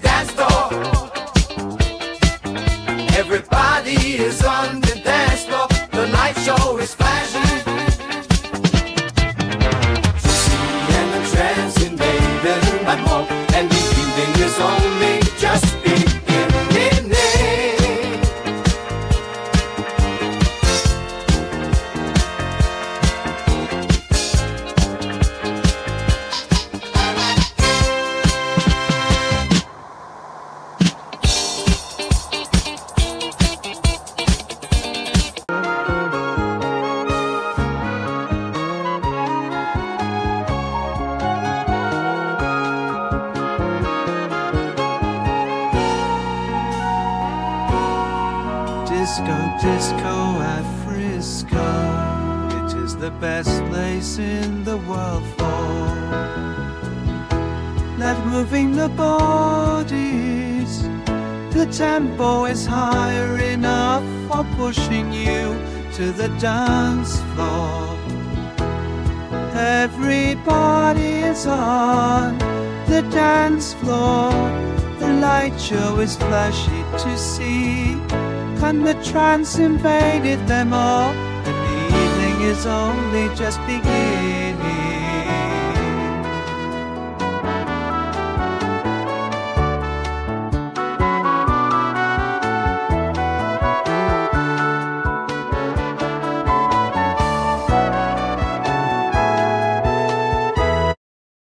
dance floor. Everybody is on the dance floor. The light show is flashing. Gypsy and the dancing baby, I'm home, and the evening is only just beginning. Disco at Frisco, it is the best place in the world for not moving the bodies. The tempo is higher enough for pushing you to the dance floor. Everybody is on the dance floor. The light show is flashy to see, and the trance invaded them all, and the evening is only just beginning.